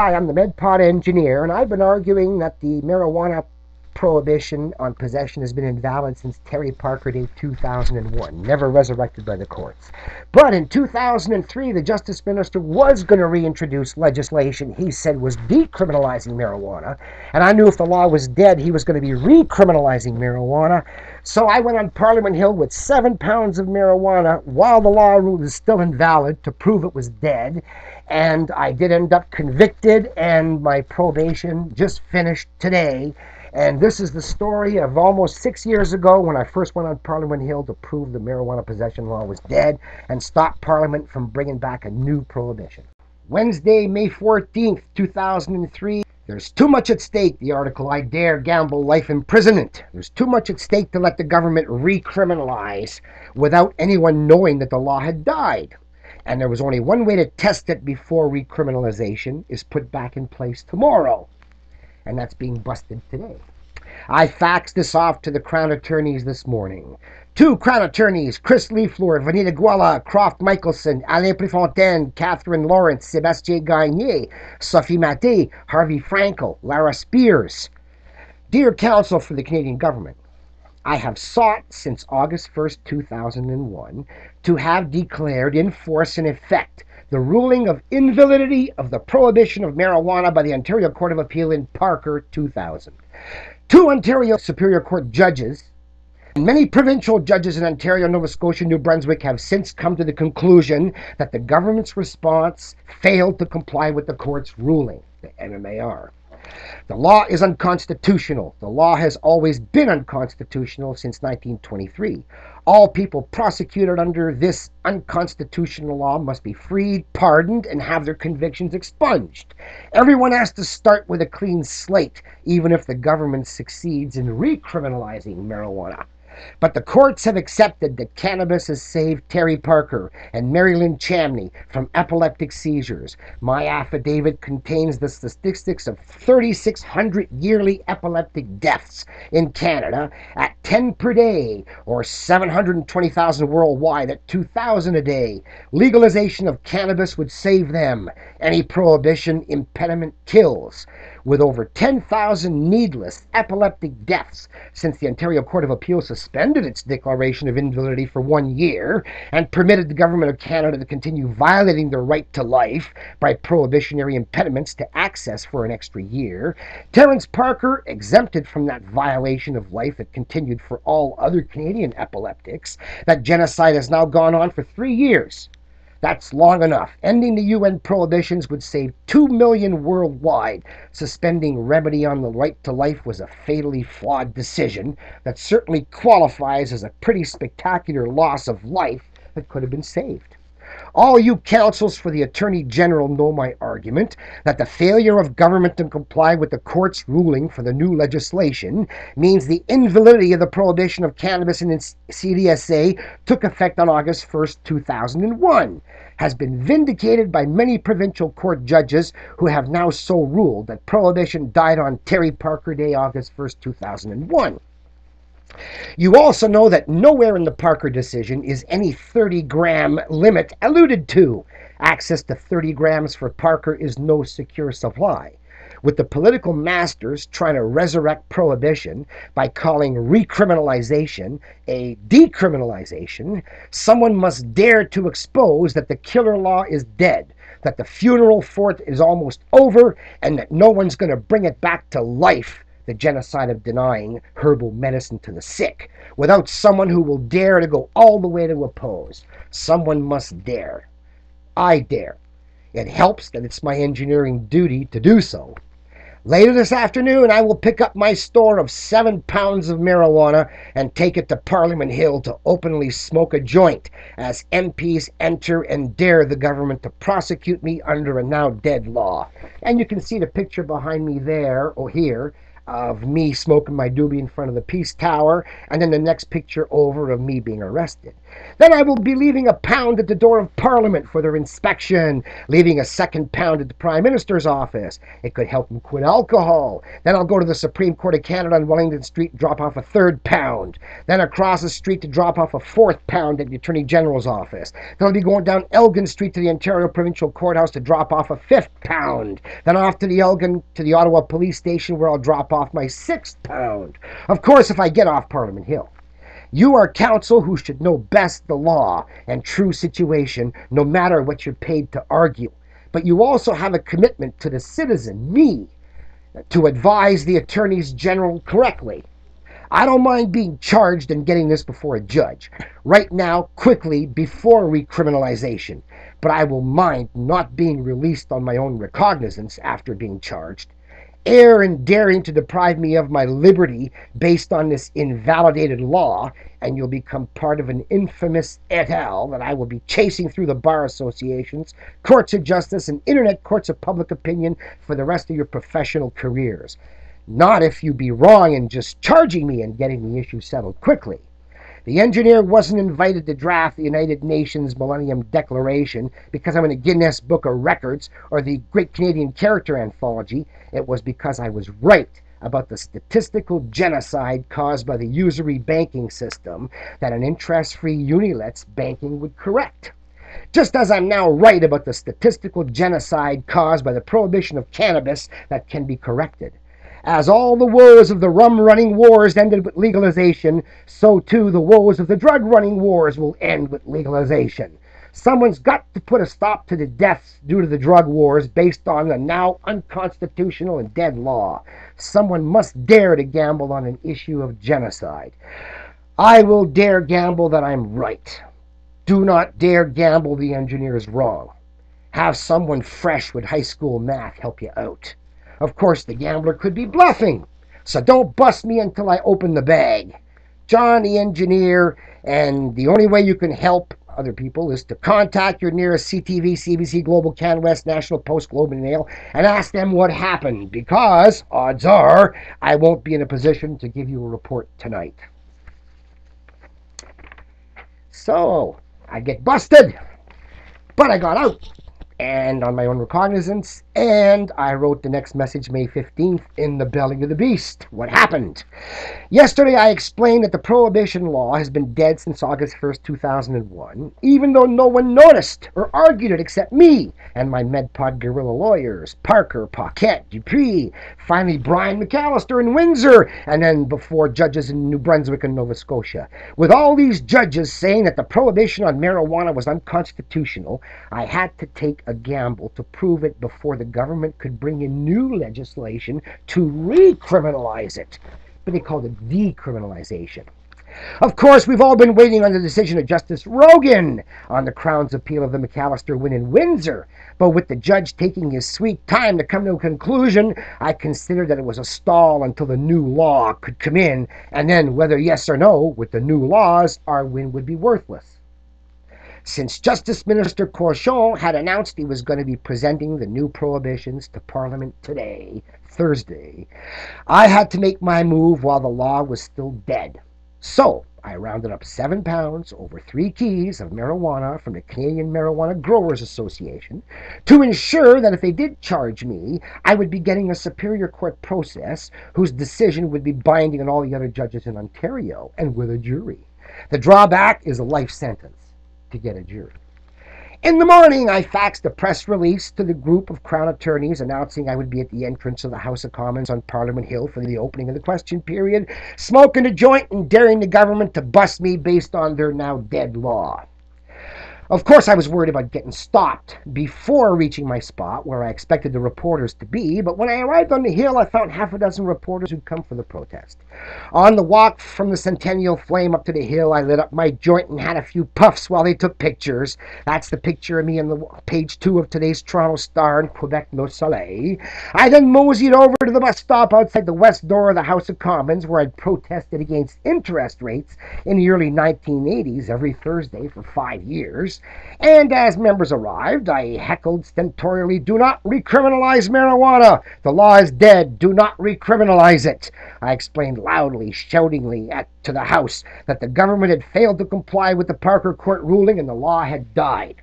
Hi, I'm the MedPod Engineer, and I've been arguing that the marijuana prohibition on possession has been invalid since Terry Parker Day 2001, never resurrected by the courts. But in 2003, the Justice Minister was going to reintroduce legislation he said was decriminalizing marijuana, and I knew if the law was dead, he was going to be recriminalizing marijuana. So I went on Parliament Hill with 7 pounds of marijuana while the law was still invalid to prove it was dead, and I did end up convicted, and my probation just finished today. And this is the story of almost 6 years ago when I first went on Parliament Hill to prove the marijuana possession law was dead and stop Parliament from bringing back a new prohibition. Wednesday, May 14th, 2003. There's too much at stake, the article, I dare gamble life imprisonment. There's too much at stake to let the government recriminalize without anyone knowing that the law had died. And there was only one way to test it before recriminalization is put back in place tomorrow. And that's being busted today. I faxed this off to the Crown Attorneys this morning. 2 Crown Attorneys, Chris Leifleur, Vanita Guala, Croft Michelson, Alain Prifontaine, Catherine Lawrence, Sébastien Gagné, Sophie Maté, Harvey Frankel, Lara Spears. Dear counsel for the Canadian government, I have sought since August 1st, 2001, to have declared in force and effect the ruling of invalidity of the prohibition of marijuana by the Ontario Court of Appeal in Parker 2000. 2 Ontario Superior Court judges and many provincial judges in Ontario, Nova Scotia, New Brunswick have since come to the conclusion that the government's response failed to comply with the court's ruling, the MMAR. The law is unconstitutional. The law has always been unconstitutional since 1923. All people prosecuted under this unconstitutional law must be freed, pardoned, and have their convictions expunged. Everyone has to start with a clean slate, even if the government succeeds in recriminalizing marijuana. But the courts have accepted that cannabis has saved Terry Parker and Marilyn Chamney from epileptic seizures. My affidavit contains the statistics of 3,600 yearly epileptic deaths in Canada at 10 per day, or 720,000 worldwide at 2,000 a day. Legalization of cannabis would save them. Any prohibition impediment kills. With over 10,000 needless epileptic deaths since the Ontario Court of Appeal suspended its declaration of invalidity for 1 year and permitted the Government of Canada to continue violating their right to life by prohibitionary impediments to access for an extra year, Terence Parker, exempted from that violation of life that continued for all other Canadian epileptics, that genocide has now gone on for 3 years. That's long enough. Ending the UN prohibitions would save 2 million worldwide. Suspending remedy on the right to life was a fatally flawed decision that certainly qualifies as a pretty spectacular loss of life that could have been saved. All you counsels for the Attorney General know my argument that the failure of government to comply with the court's ruling for the new legislation means the invalidity of the prohibition of cannabis in its CDSA took effect on August 1st, 2001, has been vindicated by many provincial court judges who have now so ruled that prohibition died on Terry Parker Day, August 1st, 2001. You also know that nowhere in the Parker decision is any 30-gram limit alluded to. Access to 30 grams for Parker is no secure supply. With the political masters trying to resurrect prohibition by calling recriminalization a decriminalization, someone must dare to expose that the killer law is dead, that the funeral for it is almost over, and that no one's going to bring it back to life. The genocide of denying herbal medicine to the sick, without someone who will dare to go all the way to oppose. Someone must dare. I dare. It helps that it's my engineering duty to do so. Later this afternoon, I will pick up my store of 7 pounds of marijuana and take it to Parliament Hill to openly smoke a joint as MPs enter and dare the government to prosecute me under a now-dead law. And you can see the picture behind me there, or here, of me smoking my doobie in front of the Peace Tower, and then the next picture over of me being arrested. Then I will be leaving a pound at the door of Parliament for their inspection, leaving a second pound at the Prime Minister's office. It could help him quit alcohol. Then I'll go to the Supreme Court of Canada on Wellington Street and drop off a third pound. Then across the street to drop off a fourth pound at the Attorney General's office. Then I'll be going down Elgin Street to the Ontario Provincial Courthouse to drop off a fifth pound. Then off to the Elgin to the Ottawa Police Station where I'll drop off my sixth pound. Of course, if I get off Parliament Hill. You are counsel who should know best the law and true situation, no matter what you're paid to argue. But you also have a commitment to the citizen, me, to advise the attorneys general correctly. I don't mind being charged and getting this before a judge, right now, quickly, before recriminalization. But I will mind not being released on my own recognizance after being charged. Air and daring to deprive me of my liberty based on this invalidated law, and you'll become part of an infamous et al. That I will be chasing through the bar associations, courts of justice, and internet courts of public opinion for the rest of your professional careers. Not if you be wrong in just charging me and getting the issue settled quickly. The engineer wasn't invited to draft the United Nations Millennium Declaration because I'm in a Guinness Book of Records or the Great Canadian Character Anthology. It was because I was right about the statistical genocide caused by the usury banking system that an interest-free Unilets banking would correct. Just as I'm now right about the statistical genocide caused by the prohibition of cannabis that can be corrected. As all the woes of the rum-running wars ended with legalization, so too the woes of the drug-running wars will end with legalization. Someone's got to put a stop to the deaths due to the drug wars based on the now unconstitutional and dead law. Someone must dare to gamble on an issue of genocide. I will dare gamble that I'm right. Do not dare gamble the engineer is wrong. Have someone fresh with high school math help you out. Of course, the gambler could be bluffing, so don't bust me until I open the bag. John, the engineer, and the only way you can help other people is to contact your nearest CTV, CBC, Global, CanWest, National Post, Globe and Mail, and ask them what happened, because, odds are, I won't be in a position to give you a report tonight. So, I get busted, but I got out. And on my own recognizance, and I wrote the next message May 15th in the belly of the beast. What happened? Yesterday I explained that the prohibition law has been dead since August 1st, 2001, even though no one noticed or argued it except me and my MedPod guerrilla lawyers, Parker, Paquette, Dupuis, finally Brian McAllister in Windsor, and then before judges in New Brunswick and Nova Scotia. With all these judges saying that the prohibition on marijuana was unconstitutional, I had to take a gamble to prove it before the government could bring in new legislation to recriminalize it. But they called it decriminalization. Of course, we've all been waiting on the decision of Justice Rogan on the Crown's appeal of the McAllister win in Windsor. But with the judge taking his sweet time to come to a conclusion, I considered that it was a stall until the new law could come in, and then whether yes or no, with the new laws, our win would be worthless. Since Justice Minister Cauchon had announced he was going to be presenting the new prohibitions to Parliament today, Thursday, I had to make my move while the law was still dead. So, I rounded up 7 pounds over 3 kegs of marijuana from the Canadian Marijuana Growers Association to ensure that if they did charge me, I would be getting a superior court process whose decision would be binding on all the other judges in Ontario and with a jury. The drawback is a life sentence. To get a jury. In the morning, I faxed a press release to the group of Crown attorneys announcing I would be at the entrance of the House of Commons on Parliament Hill for the opening of the question period, smoking a joint and daring the government to bust me based on their now dead law. Of course, I was worried about getting stopped before reaching my spot where I expected the reporters to be, but when I arrived on the hill, I found half a dozen reporters who'd come for the protest. On the walk from the Centennial Flame up to the hill, I lit up my joint and had a few puffs while they took pictures. That's the picture of me on the page 2 of today's Toronto Star and Quebec Le Soleil. I then moseyed over to the bus stop outside the west door of the House of Commons where I'd protested against interest rates in the early 1980s every Thursday for 5 years. years, and as members arrived, I heckled stentorially, "Do not recriminalize marijuana! The law is dead! Do not recriminalize it!" I explained loudly, shoutingly to the House that the government had failed to comply with the Parker Court ruling and the law had died.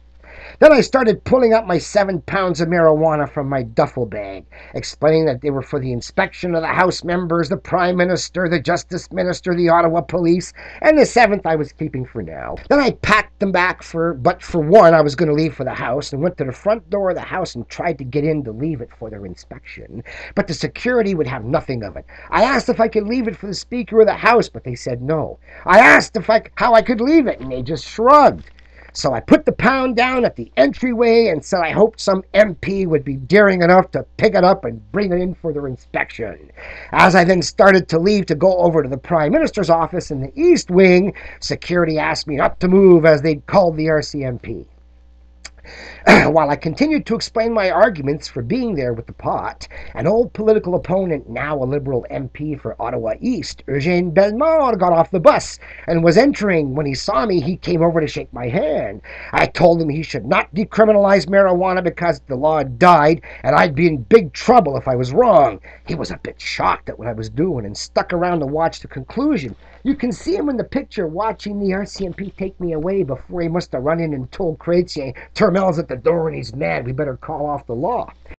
Then I started pulling up my 7 pounds of marijuana from my duffel bag, explaining that they were for the inspection of the House members, the Prime Minister, the Justice Minister, the Ottawa Police, and the 7th I was keeping for now. Then I packed them back but for one I was going to leave for the House, and went to the front door of the House and tried to get in to leave it for their inspection, but the security would have nothing of it. I asked if I could leave it for the Speaker of the House, but they said no. I asked how I could leave it, and they just shrugged. So I put the pound down at the entryway and said I hoped some MP would be daring enough to pick it up and bring it in for their inspection. As I then started to leave to go over to the Prime Minister's office in the East Wing, security asked me not to move as they'd called the RCMP. While I continued to explain my arguments for being there with the pot, an old political opponent, now a Liberal MP for Ottawa East, Eugene Bellemare, got off the bus and was entering. When he saw me, he came over to shake my hand. I told him he should not decriminalize marijuana because the law died and I'd be in big trouble if I was wrong. He was a bit shocked at what I was doing and stuck around to watch the conclusion. You can see him in the picture watching the RCMP take me away before he must have run in and told Chrétien, "Turmel's at the door and he's mad, we better call off the law."